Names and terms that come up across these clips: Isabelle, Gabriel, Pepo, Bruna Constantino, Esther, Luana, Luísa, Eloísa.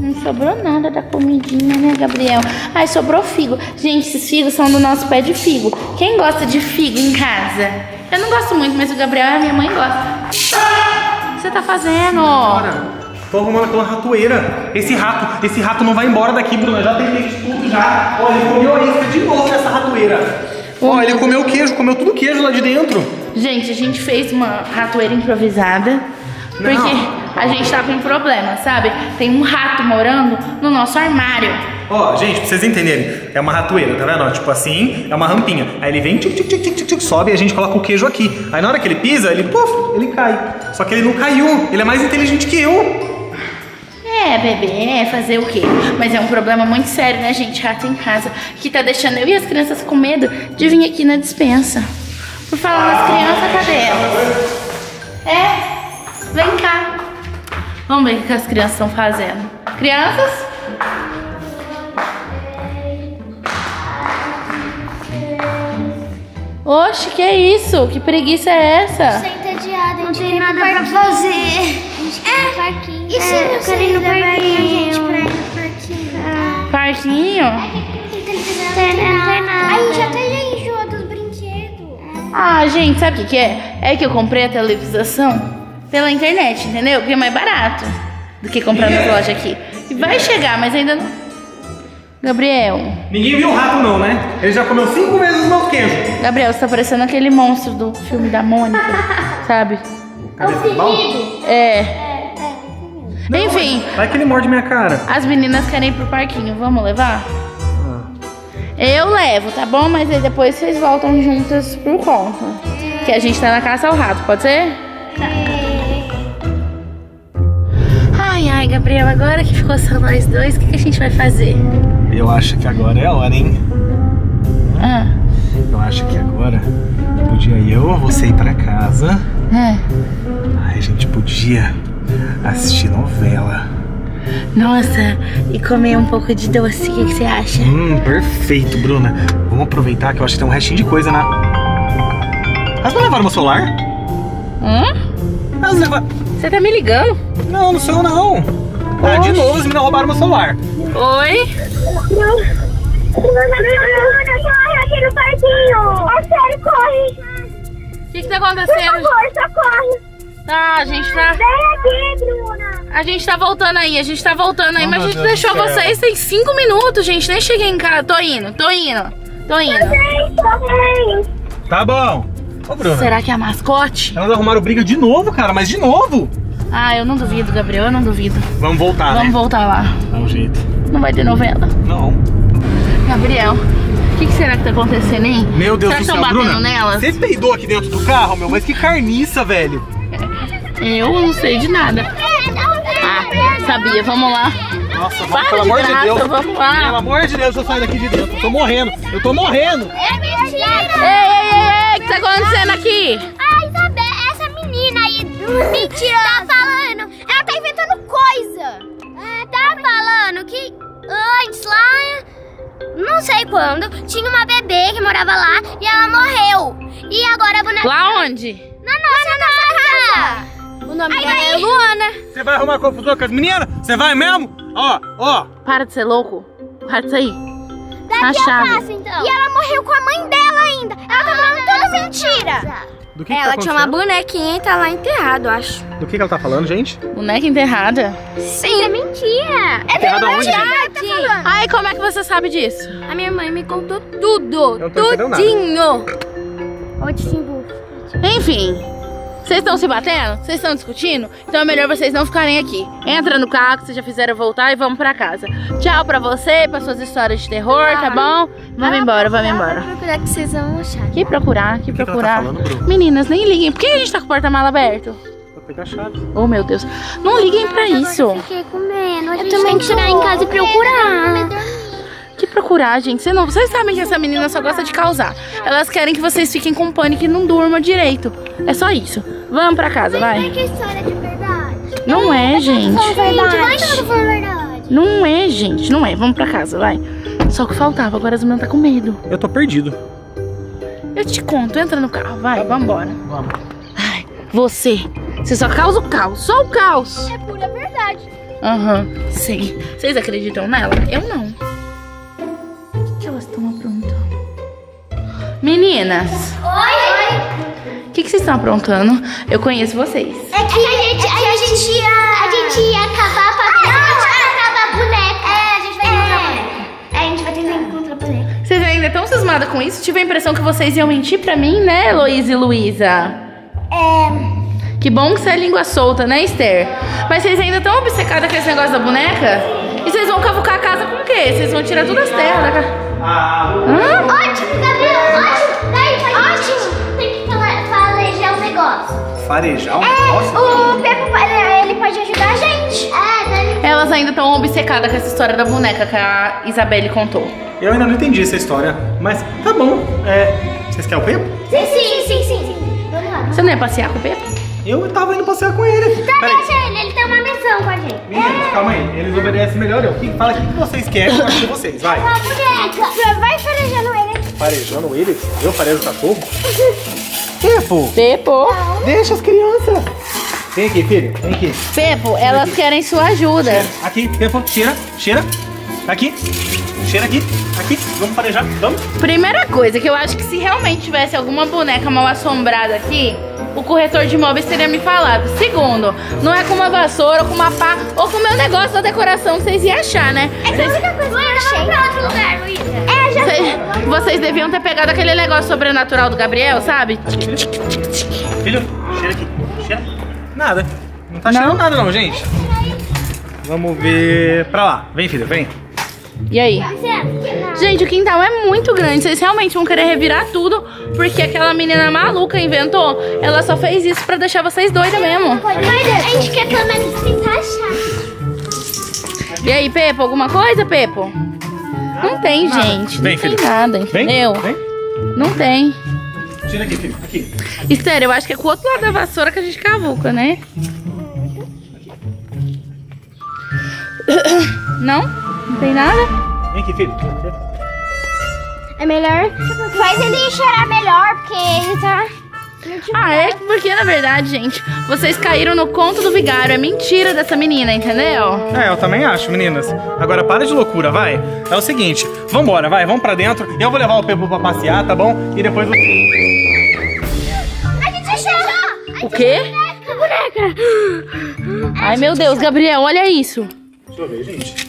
Não sobrou nada da comidinha, né, Gabriel? Ai, sobrou figo. Gente, esses figos são do nosso pé de figo. Quem gosta de figo em casa? Eu não gosto muito, mas o Gabriel e a minha mãe gostam. O que você tá fazendo? Tô arrumando aquela ratoeira. Esse rato não vai embora daqui, Bruna. Já tem queijo tudo já. Olha, ele comeu a isca de novo nessa ratoeira. Ó, ele comeu queijo, comeu tudo queijo lá de dentro. Gente, a gente fez uma ratoeira improvisada. Porque a gente tá com um problema, sabe? Tem um rato morando no nosso armário. Ó, gente, pra vocês entenderem, é uma ratoeira, tá vendo? Tipo assim, é uma rampinha. Aí ele vem, tic, tic, tic, tic, tic, sobe e a gente coloca o queijo aqui. Aí na hora que ele pisa, ele, puf, ele cai. Só que ele não caiu, ele é mais inteligente que eu. É, bebê, fazer o quê? Mas é um problema muito sério, né, gente? Rato em casa, que tá deixando eu e as crianças com medo de vir aqui na despensa. Por falar nas crianças, cadê elas? É, vem cá. Vamos ver o que as crianças estão fazendo. Crianças? Oxe, que é isso? Que preguiça é essa? Entediada, não tem nada pra fazer. E se eu quero ir no parquinho? Parquinho? Aí já tem enjoa dos brinquedos. Ah, gente, sabe o que é? É que eu comprei a televisão pela internet, entendeu? Porque é mais barato do que comprar na loja aqui. E vai chegar, mas ainda não... Gabriel... Ninguém viu o rato não, né? Ele já comeu 5 vezes o nosso queijo. Gabriel, você tá parecendo aquele monstro do filme da Mônica, sabe? O não, enfim. Vai que ele morde minha cara. As meninas querem ir pro parquinho, vamos levar? Eu levo, tá bom? Mas aí depois vocês voltam juntas por conta. Que a gente tá na caça ao rato, pode ser? Ai, ai, Gabriel, agora que ficou só nós dois, o que a gente vai fazer? Eu acho que agora é a hora, hein? Eu acho que agora podia você ir pra casa. Ai, a gente podia assistir novela. Nossa, e comer um pouco de doce, o que você acha? Perfeito, Bruna. Vamos aproveitar que eu acho que tem um restinho de coisa na... Elas não levaram meu celular? Elas levaram... Você tá me ligando? Não, não sou eu não. Ah, de novo, as meninas roubaram meu celular. Oi? Não. Bruna, corre aqui no parquinho. É sério, corre. O que tá acontecendo? Por favor, socorre. Ah, a gente tá... Vem aqui, Bruna. A gente tá voltando aí, mas a gente deixou vocês tem 5 minutos, gente. Nem cheguei em casa. Tô indo. Tô bem. Tá bom. Ô, Bruna. Será que é a mascote? Elas arrumaram briga de novo, cara. Mas de novo? Ah, eu não duvido, Gabriel. Eu não duvido. Vamos voltar, né? Vamos voltar lá. Dá um jeito. Não vai ter novela? Não. Gabriel, o que será que tá acontecendo, hein? Meu Deus do céu, Bruna. Será que estão batendo nelas? Você peidou aqui dentro do carro, meu? Mas que carniça, velho. Eu não sei de nada. Ah, sabia, vamos lá. Nossa, vamos, pelo amor de Deus. Vamos lá. Pelo amor de Deus, eu saio daqui de dentro. Eu tô morrendo. É mentira. Ei, o que tá acontecendo aqui? Ai, Isabelle, essa menina aí, mentira, tá falando. Ela tá inventando coisa. Tá falando que antes lá... Não sei quando, tinha uma bebê que morava lá e ela morreu. E agora a boneca... Lá onde? Na nossa casa. O nome dela é Luana. Você vai arrumar confusão com as meninas? Você vai mesmo? Ó. Para de ser louco. Para de sair. Daqui eu faço, então. E ela morreu com a mãe dela ainda. Ela tá falando toda mentira. Do que ela tinha uma bonequinha e tá lá enterrada, eu acho. Do que ela tá falando, gente? Boneca enterrada? Sim. Isso é mentira. É verdade. Ai, como é que você sabe disso? A minha mãe me contou tudo. Tudinho. Enfim. Vocês estão se batendo? Vocês estão discutindo? Então é melhor vocês não ficarem aqui. Entra no carro, que vocês já fizeram voltar e vamos pra casa. Tchau pra você, pra suas histórias de terror, tá bom? Vamos embora. Procurar que vocês vão achar. Que procurar? Que ela tá falando, meninas, nem liguem. Por que a gente tá com o porta-mala aberto? Pra pegar a chave. Oh, meu Deus. Não liguem pra isso. Eu fiquei com medo. Eu também tirar em casa e procurar. Que procurar, gente? Vocês sabem que essa menina só gosta de causar. Elas querem que vocês fiquem com pânico e não durmam direito. É só isso. Vamos pra casa, vai. Não é que a história é de verdade. Não é, gente. Não é, gente. Vamos pra casa, vai. Só que faltava. Agora as meninas tá com medo. Eu tô perdido. Eu te conto. Entra no carro, vai. Vambora. Vamos. Ai, você só causa o caos. Só o caos. É pura verdade. Aham, sim. Vocês acreditam nela? Eu não. O que elas estão aprontando? Meninas! Oi! O que vocês estão aprontando? Eu conheço vocês. É que a gente ia acabar a boneca. A gente vai acabar a boneca. É, a gente vai encontrar a boneca. É, a gente vai tentar encontrar a boneca. Vocês ainda estão cismadas com isso? Tive a impressão que vocês iam mentir pra mim, né, Eloísa e Luísa? É... Que bom que você é língua solta, né, Esther? Mas vocês ainda estão obcecadas com esse negócio da boneca? E vocês vão cavucar a casa com o quê? Vocês vão tirar todas as terras da casa? Ótimo, Gabriel! Ótimo! Daí, ótimo! Tem que farejar o negócio. Farejar o negócio? O Pepo, ele pode ajudar a gente. Elas ainda estão obcecadas com essa história da boneca que a Isabelle contou. Eu ainda não entendi essa história, mas tá bom. Vocês querem o Pepo? Sim. Você não ia passear com o Pepo? Eu tava indo passear com ele. Tá, deixa ele tem uma missão com a gente. Meninas, calma aí. Eles obedecem melhor eu. Fala o que vocês querem, eu acho que vocês, vai. Uma boneca. Vai farejando ele. Farejando ele? Eu farejo o cachorro? Pepo. Pepo. Não. Deixa as crianças. Vem aqui, filho. Vem aqui. Pepo, elas querem sua ajuda. Cheira. Aqui, Pepo. Cheira. Aqui. Cheira aqui. Aqui. Vamos farejar. Vamos. Primeira coisa, que eu acho que se realmente tivesse alguma boneca mal assombrada aqui... O corretor de imóveis teria me falado. Segundo, não é com uma vassoura, ou com uma pá, ou com o meu negócio da decoração que vocês iam achar, né? Essa é a única coisa que eu achei. Vamos pra outro lugar, Luísa. Vocês deviam ter pegado aquele negócio sobrenatural do Gabriel, sabe? Filho, cheira aqui. Cheira. Nada. Não tá cheirando nada não, gente. Vamos ver pra lá. Vem, filho, vem. E aí? Gente, o quintal é muito grande. Vocês realmente vão querer revirar tudo. Porque aquela menina maluca inventou. Ela só fez isso pra deixar vocês doidas mesmo. A gente quer pelo menos tentar achar. E aí, Pepo? Alguma coisa, Pepo? Não tem, gente. Não tem nada, entendeu? Não tem. Tira aqui, filho. Aqui. Esther, eu acho que é com o outro lado da vassoura que a gente cavuca, né? Não? Não tem nada? Vem aqui, filho. É melhor. Faz ele enxergar melhor, porque ele tá... porque na verdade, gente, vocês caíram no conto do vigário. É mentira dessa menina, entendeu? É, eu também acho, meninas. Agora para de loucura, vai. É o seguinte, vambora, vai, vamos pra dentro. Eu vou levar o Pepo pra passear, tá bom? E depois... A gente achou! O quê? A boneca! Ai, meu Deus, Gabriel, olha isso. Deixa eu ver, gente.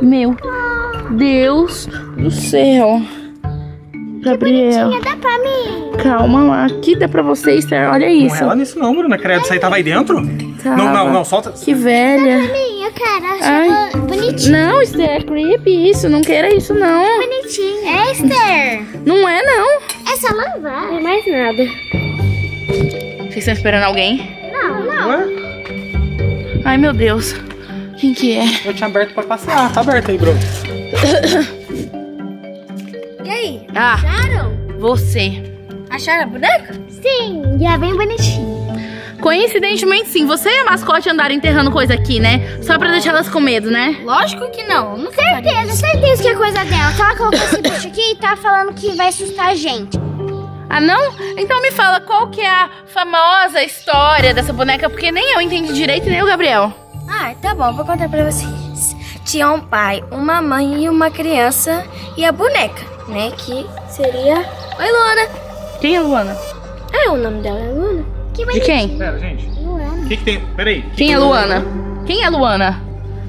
Meu Deus do céu, Gabriel. Dá pra mim. Calma lá, aqui dá pra você, Esther. Olha isso. Não é lá nisso, não, Bruna. Credo, isso aí tava aí dentro? Tava. Não, solta. Que velha. Dá pra mim, eu quero. Bonitinho. Não, Esther, é creepy isso. Não queira isso, não. Bonitinho. É, Esther. Não é, não. É só lavar. Não é mais nada. Vocês estão esperando alguém? Não. Ué? Ai, meu Deus. Quem que é? Eu tinha aberto pra passear. Tá aberto aí, Bruno. E aí? Acharam? Você. Acharam a boneca? Sim, e é bem bonitinha. Coincidentemente, sim. Você e a mascote andaram enterrando coisa aqui, né? Só pra deixar elas com medo, né? Lógico que não. Não certeza que é coisa dela. Ela colocou esse bicho aqui e tá falando que vai assustar a gente. Ah, não? Então me fala qual que é a famosa história dessa boneca, porque nem eu entendi direito, nem o Gabriel. Ah, tá bom, vou contar pra vocês. Tinha um pai, uma mãe e uma criança e a boneca, né, que seria... Oi, Luana. Quem é Luana? O nome dela é Luana. Que de quem? Pera, gente. Luana. Que tem? Peraí. Quem é Luana? Quem é Luana?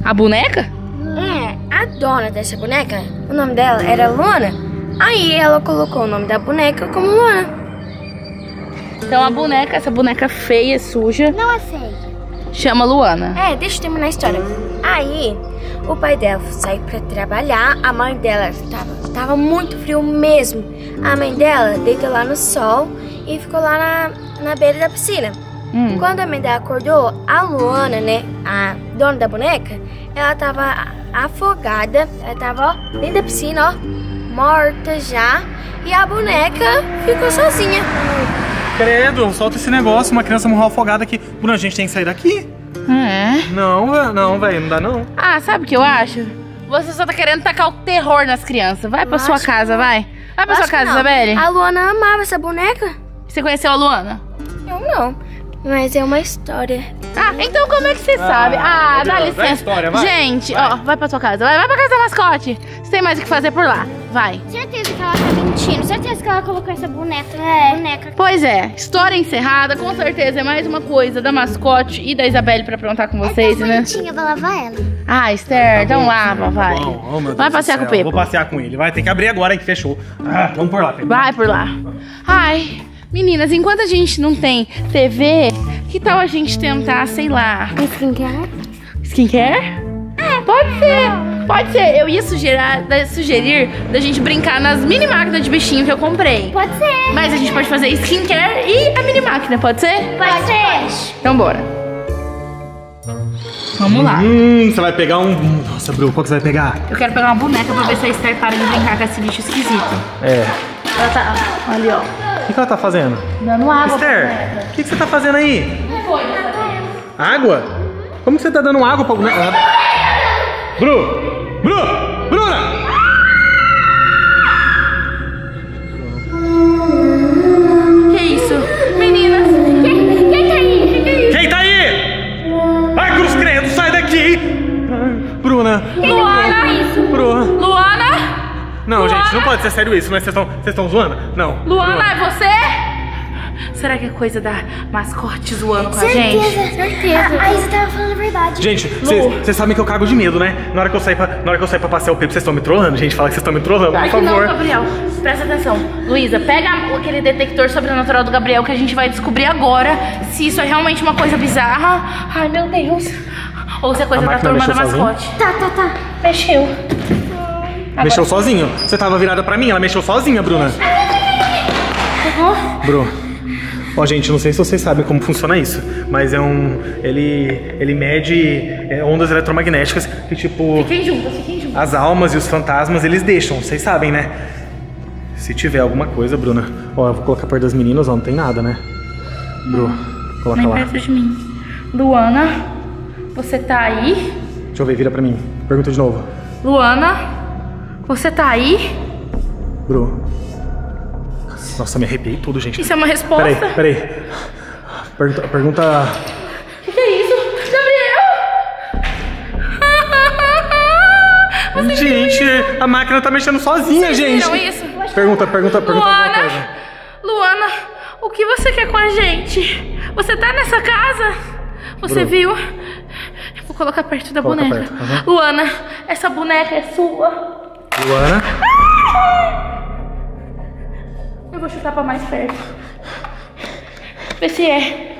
A boneca? É, a dona dessa boneca, o nome dela era Luana. Aí ela colocou o nome da boneca como Luana. Então a boneca, essa boneca feia, suja... Não é feia. Chama Luana. É, deixa eu terminar a história. Aí o pai dela saiu pra trabalhar, a mãe dela tava muito frio mesmo. A mãe dela deitou lá no sol e ficou lá na beira da piscina. Quando a mãe dela acordou, a Luana, né, a dona da boneca, ela tava afogada, ela tava ó, dentro da piscina, ó. Morta já, e a boneca ficou sozinha. Credo, solta esse negócio, uma criança morreu afogada aqui. Bruno, a gente tem que sair daqui? É? Não, velho, não dá não. Ah, sabe o que eu acho? Você só tá querendo tacar o terror nas crianças. Vai pra sua casa, vai. Vai pra sua casa, Isabelle. A Luana amava essa boneca. Você conheceu a Luana? Eu não, mas é uma história... Ah, então como é que você sabe? Ah, dá licença. História, vai. Gente, vai. Ó, vai pra sua casa. Vai pra casa da mascote. Você tem mais o que fazer por lá. Vai. Certeza que ela tá mentindo. Certeza que ela colocou essa boneca. É. Boneca. Pois é. História encerrada. Com certeza é mais uma coisa da mascote e da Isabelle pra aprontar com vocês, né? Eu vou lavar ela. Ah, Esther, tá então lava, vai. Oh, vai passear com o Pepo. Vou passear com ele. Vai, tem que abrir agora que fechou. Ah, vamos por lá, Pepo. Vai por lá. Ai, meninas, enquanto a gente não tem TV, que tal a gente tentar, sei lá... Skincare? Skincare? Ah, pode ser. Pode ser, eu ia sugerir da gente brincar nas mini máquinas de bichinho que eu comprei. Pode ser. Mas a gente pode fazer skincare e a mini máquina, pode ser? Pode ser. Então bora. Vamos lá. Você vai pegar um... Nossa, Bru, qual que você vai pegar? Eu quero pegar uma boneca pra ver se a Esther para de brincar com esse bicho esquisito. É. Ela tá... Olha ali, ó. O que ela tá fazendo? Dando água. Esther, o que você tá fazendo aí? Não foi. Água? Como que você tá dando água pra boneca? Bruna! Que isso? Meninas, quem tá aí? Quem tá aí? Ai, cruz credo, sai daqui! Bruna! Luana! Não, Luana? Gente, não pode ser sério isso, mas vocês estão zoando? Não. Luana, é você? Será que é coisa da mascote zoando com a gente? Certeza. A Isa tava falando a verdade. Gente, vocês sabem que eu cago de medo, né? Na hora que eu sair pra passear o Pepo, vocês estão me trollando, gente. Fala que vocês estão me trollando, por favor. Não, Gabriel. Presta atenção. Luísa, pega aquele detector sobrenatural do Gabriel que a gente vai descobrir agora se isso é realmente uma coisa bizarra. Ai, meu Deus. Ou se é coisa da turma da mascote. Tá. Mexeu. Mexeu sozinho. Você tava virada pra mim, ela mexeu sozinha, Bruna. Bru. Ó, gente, não sei se vocês sabem como funciona isso, mas é um... Ele mede ondas eletromagnéticas que, tipo... Fiquem juntas. As almas e os fantasmas, eles deixam, vocês sabem, né? Se tiver alguma coisa, Bruna... Ó, eu vou colocar perto das meninas, ó, não tem nada, né? Bru, coloca lá. Nem perto de mim. Luana, você tá aí? Deixa eu ver, vira pra mim. Pergunta de novo. Luana, você tá aí? Bru... Nossa, me arrepiei tudo, gente. Isso é uma resposta? Peraí. Pergunta... O que é isso? Gabriel! Gente, a máquina tá mexendo sozinha, gente. Vocês viram isso? Pergunta alguma coisa. Luana, o que você quer com a gente? Você tá nessa casa? Você viu? Eu vou colocar perto da boneca. Perto. Uhum. Luana, essa boneca é sua. Luana? Eu vou chutar pra mais perto. Vê se é.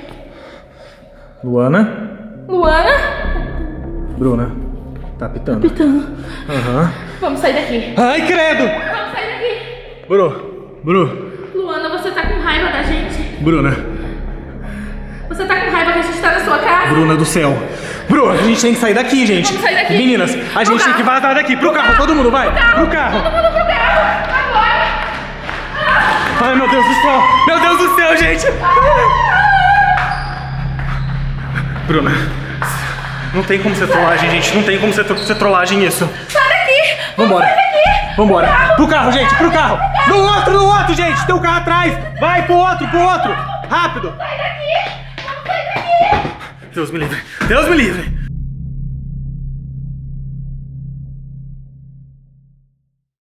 Luana? Bruna. Tá pitando. Aham. Vamos sair daqui. Ai, credo! Vamos sair daqui. Bru. Luana, você tá com raiva da gente? Bruna. Você tá com raiva que a gente tá na sua casa? Bruna do céu. Bruna, a gente tem que sair daqui, gente. Vamos sair daqui. Meninas, a gente tem que vazar daqui. Pro carro, todo mundo vai. Pro carro. Todo mundo pro carro. Ai, meu Deus do céu! Meu Deus do céu, gente! Bruna, não tem como ser trollagem, gente. Não tem como ser trollagem isso. Sai daqui! Vambora! Pro carro, gente! Pro carro! No outro, gente! Tem um carro atrás! Vai pro outro! Rápido! Sai daqui! Deus me livre!